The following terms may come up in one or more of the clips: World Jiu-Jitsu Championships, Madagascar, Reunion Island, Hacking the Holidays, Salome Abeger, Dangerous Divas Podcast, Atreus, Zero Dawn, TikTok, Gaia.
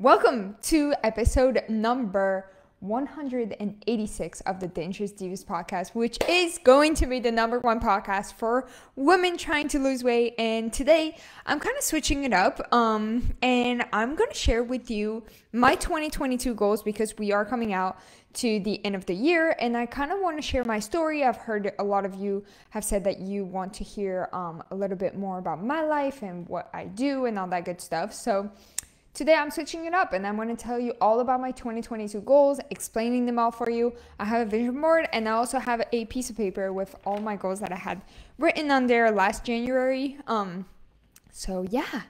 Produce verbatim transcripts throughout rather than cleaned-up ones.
Welcome to episode number one hundred eighty-six of the Dangerous Divas Podcast, which is going to be the number one podcast for women trying to lose weight. And today I'm kind of switching it up um, and I'm going to share with you my twenty twenty-two goals, because we are coming out to the end of the year and I kind of want to share my story. I've heard a lot of you have said that you want to hear um, a little bit more about my life and what I do and all that good stuff. So today I'm switching it up and I'm going to tell you all about my twenty twenty-two goals, explaining them all for you. I have a vision board and I also have a piece of paper with all my goals that I had written on there last January. Um, so yeah,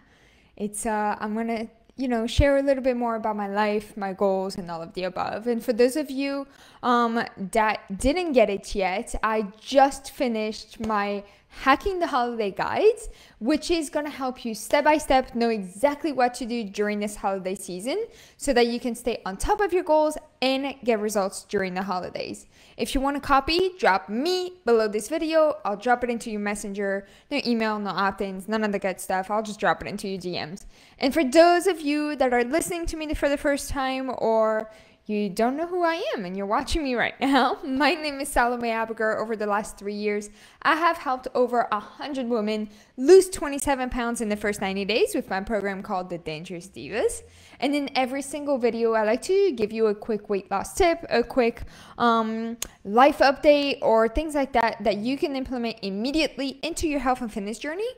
it's uh, I'm going to you know, share a little bit more about my life, my goals, and all of the above. And for those of you um, that didn't get it yet, I just finished my Hacking the Holiday guides, which is going to help you step by step know exactly what to do during this holiday season so that you can stay on top of your goals and get results during the holidays. If you want a copy, drop me below this video. I'll drop it into your messenger. No email, no opt-ins, none of the good stuff. I'll just drop it into your D Ms. And for those of you that are listening to me for the first time, or you don't know who I am and you're watching me right now, my name is Salome Abeger. Over the last three years, I have helped over one hundred women lose twenty-seven pounds in the first ninety days with my program called The Dangerous Divas. And in every single video, I like to give you a quick weight loss tip, a quick um, life update, or things like that that you can implement immediately into your health and fitness journey.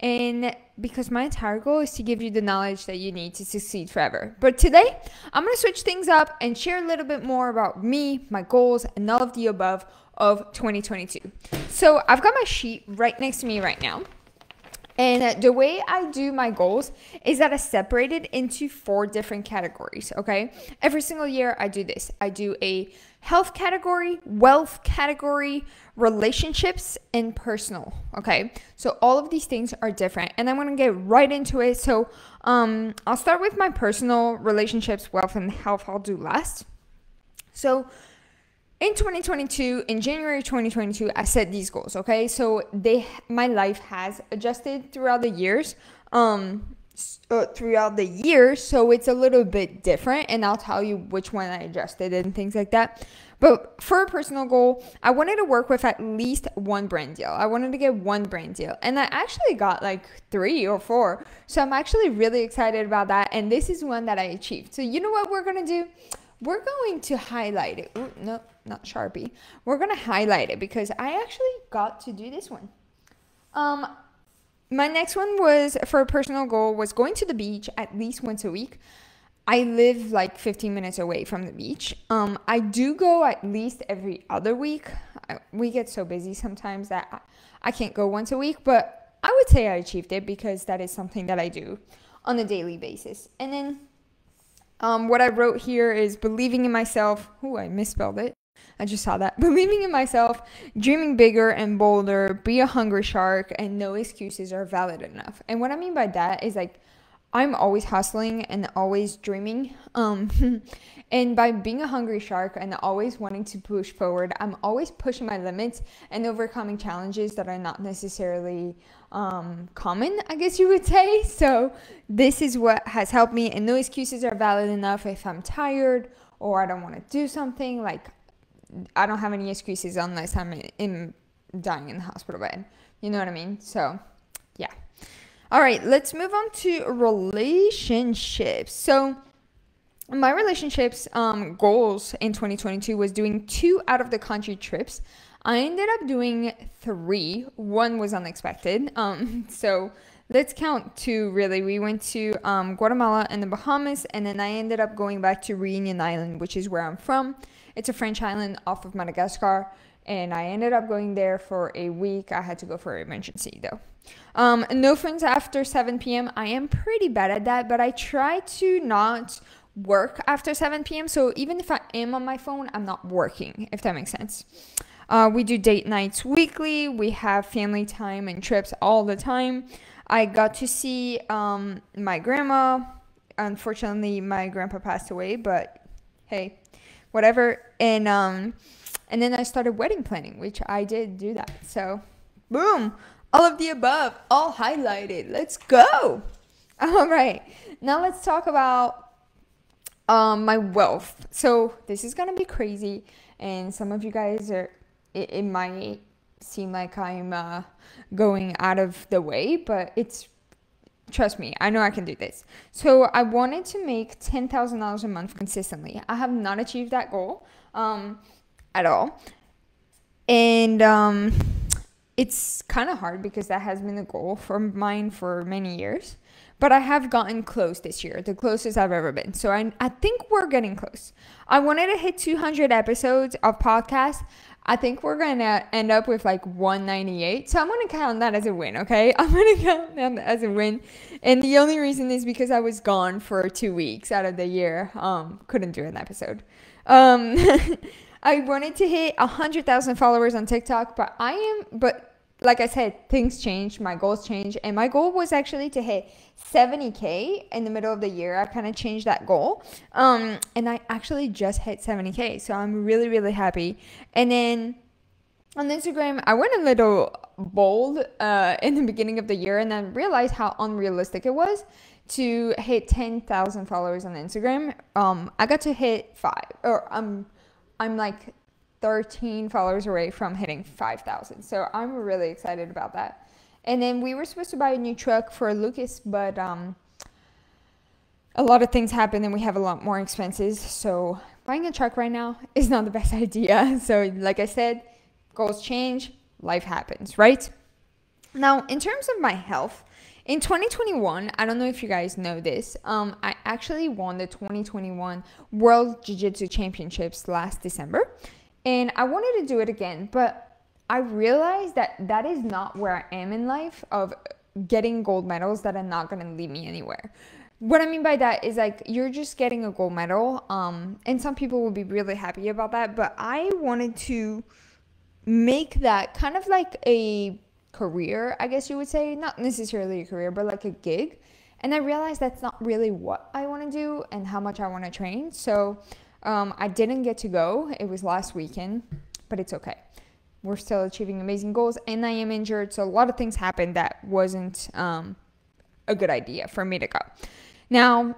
And because my entire goal is to give you the knowledge that you need to succeed forever. But today, I'm going to switch things up and share a little bit more about me, my goals, and all of the above of twenty twenty-two. So I've got my sheet right next to me right now. And the way I do my goals is that I separate it into four different categories, okay? Every single year I do this. I do a health category, wealth category, relationships, and personal, okay? So all of these things are different, and I'm gonna get right into it. So um, I'll start with my personal, relationships, wealth, and health. I'll do last. So in twenty twenty-two, in January twenty twenty-two, I set these goals, okay? So they, my life has adjusted throughout the years, um, uh, throughout the year, so it's a little bit different, and I'll tell you which one I adjusted and things like that. But for a personal goal, I wanted to work with at least one brand deal. I wanted to get one brand deal, and I actually got like three or four, so I'm actually really excited about that, and this is one that I achieved. So you know what we're gonna do? We're going to highlight it. Ooh, no, not Sharpie. We're going to highlight it because I actually got to do this one. Um, my next one was, for a personal goal, was going to the beach at least once a week. I live like fifteen minutes away from the beach. Um, I do go at least every other week. I, we get so busy sometimes that I, I can't go once a week, but I would say I achieved it because that is something that I do on a daily basis. And then Um, what I wrote here is believing in myself. Ooh, I misspelled it. I just saw that. Believing in myself, dreaming bigger and bolder, be a hungry shark, and no excuses are valid enough. And what I mean by that is, like, I'm always hustling and always dreaming. Um, and by being a hungry shark and always wanting to push forward, I'm always pushing my limits and overcoming challenges that are not necessarily um, common, I guess you would say. So this is what has helped me. And no excuses are valid enough. If I'm tired or I don't want to do something, like, I don't have any excuses unless I'm in, in dying in the hospital bed. You know what I mean? So yeah. All right, let's move on to relationships. So my relationships um, goals in twenty twenty-two was doing two out of the country trips. I ended up doing three. One was unexpected. Um, so let's count two, really. We went to um, Guatemala and the Bahamas, and then I ended up going back to Reunion Island, which is where I'm from. It's a French island off of Madagascar. And I ended up going there for a week. I had to go for an emergency though. Um, no friends after seven p m I am pretty bad at that, but I try to not work after seven p m So even if I am on my phone, I'm not working, if that makes sense. Uh, we do date nights weekly. We have family time and trips all the time. I got to see um, my grandma. Unfortunately, my grandpa passed away, but hey, whatever. And um, And then I started wedding planning, which I did do that. So, boom, all of the above, all highlighted. Let's go. All right, now let's talk about um, my wealth. So this is gonna be crazy, and some of you guys are, it, it might seem like I'm uh, going out of the way, but it's, trust me, I know I can do this. So I wanted to make ten thousand dollars a month consistently. I have not achieved that goal um, at all. And um, it's kind of hard because that has been the goal for mine for many years. But I have gotten close this year, the closest I've ever been. So I, I think we're getting close. I wanted to hit two hundred episodes of podcasts. I think we're going to end up with like one ninety-eight. So I'm going to count that as a win, okay? I'm going to count that as a win. And the only reason is because I was gone for two weeks out of the year. Um, couldn't do an episode. Um, I wanted to hit one hundred thousand followers on TikTok, but I am, but like I said, things changed, my goals changed, and my goal was actually to hit seventy K in the middle of the year. I kind of changed that goal, um, and I actually just hit seventy K, so I'm really, really happy. And then on Instagram, I went a little bold uh, in the beginning of the year, and then realized how unrealistic it was to hit ten thousand followers on Instagram. Um, I got to hit five, or I'm, I'm like thirteen followers away from hitting five thousand. So I'm really excited about that. And then we were supposed to buy a new truck for Lucas, but um, a lot of things happen and we have a lot more expenses. So buying a truck right now is not the best idea. So like I said, goals change, life happens, right? Now, in terms of my health, in twenty twenty-one, I don't know if you guys know this, um, I actually won the twenty twenty-one World Jiu-Jitsu Championships last December. And I wanted to do it again, but I realized that that is not where I am in life of getting gold medals that are not going to lead me anywhere. What I mean by that is like you're just getting a gold medal, um, and some people will be really happy about that. But I wanted to make that kind of like a career, I guess you would say, not necessarily a career, but like a gig. And I realized that's not really what I want to do and how much I want to train. So Um, I didn't get to go. It was last weekend, but it's okay. We're still achieving amazing goals, and I am injured, so a lot of things happened that wasn't um, a good idea for me to go. Now,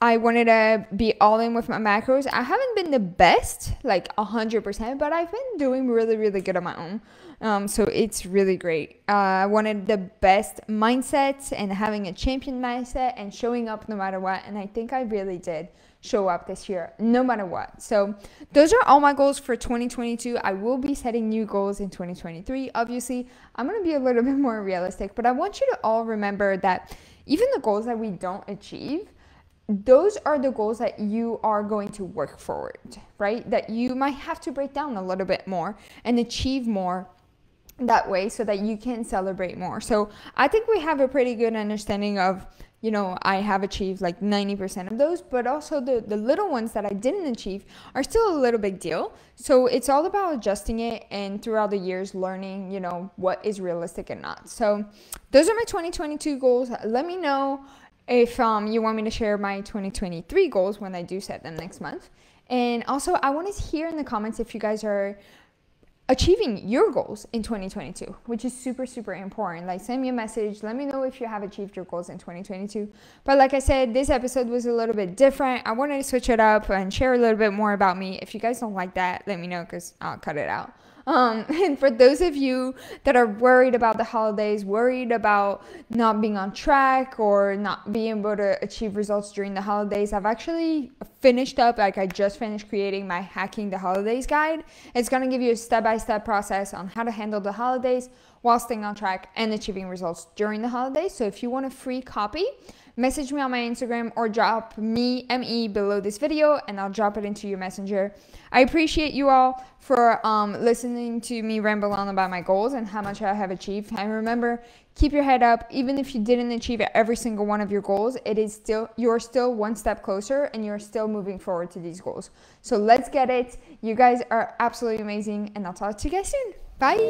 I wanted to be all in with my macros. I haven't been the best, like one hundred percent, but I've been doing really, really good on my own. Um, so it's really great. Uh, I wanted the best mindset and having a champion mindset and showing up no matter what. And I think I really did show up this year, no matter what. So those are all my goals for twenty twenty-two. I will be setting new goals in twenty twenty-three. Obviously, I'm going to be a little bit more realistic, but I want you to all remember that even the goals that we don't achieve, those are the goals that you are going to work forward, right? That you might have to break down a little bit more and achieve more that way so that you can celebrate more. So I think we have a pretty good understanding of, you know, I have achieved like ninety percent of those, but also the, the little ones that I didn't achieve are still a little big deal. So it's all about adjusting it and throughout the years learning, you know, what is realistic and not. So those are my twenty twenty-two goals. Let me know if um, you want me to share my twenty twenty-three goals when I do set them next month. And also, I want to hear in the comments if you guys are achieving your goals in twenty twenty-two, which is super, super important. Like, send me a message. Let me know if you have achieved your goals in twenty twenty-two. But like I said, this episode was a little bit different. I wanted to switch it up and share a little bit more about me. If you guys don't like that, let me know because I'll cut it out. Um, and for those of you that are worried about the holidays, worried about not being on track or not being able to achieve results during the holidays, I've actually finished up, like I just finished creating my Hacking the Holidays guide. It's going to give you a step-by-step process on how to handle the holidays while staying on track and achieving results during the holidays. So if you want a free copy, message me on my Instagram or drop me, M E, below this video, and I'll drop it into your messenger. I appreciate you all for um, listening to me ramble on about my goals and how much I have achieved. And remember, keep your head up. Even if you didn't achieve every single one of your goals, it is still, you're still one step closer and you're still moving forward to these goals. So let's get it. You guys are absolutely amazing, and I'll talk to you guys soon. Bye.